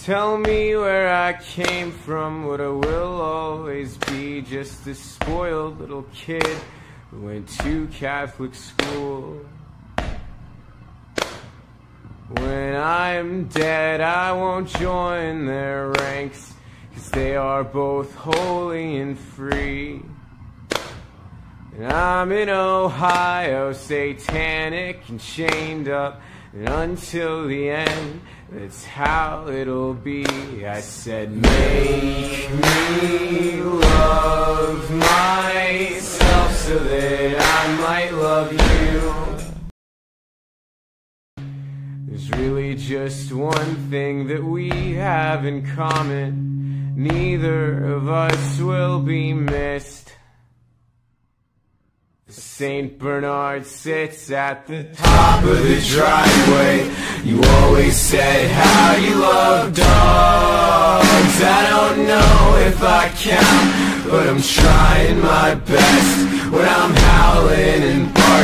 Tell me where I came from, what I will always be, just a spoiled little kid who went to Catholic school. When I'm dead, I won't join their ranks, 'cause they are both holy and free. And I'm in Ohio, satanic and chained up, and until the end, that's how it'll be. I said, make me love myself so that I might love you. There's really just one thing that we have in common. Neither of us will be missed. Saint Bernard sits at the top of the driveway. You always said how you love dogs. I don't know if I count, but I'm trying my best. When I'm howling and barking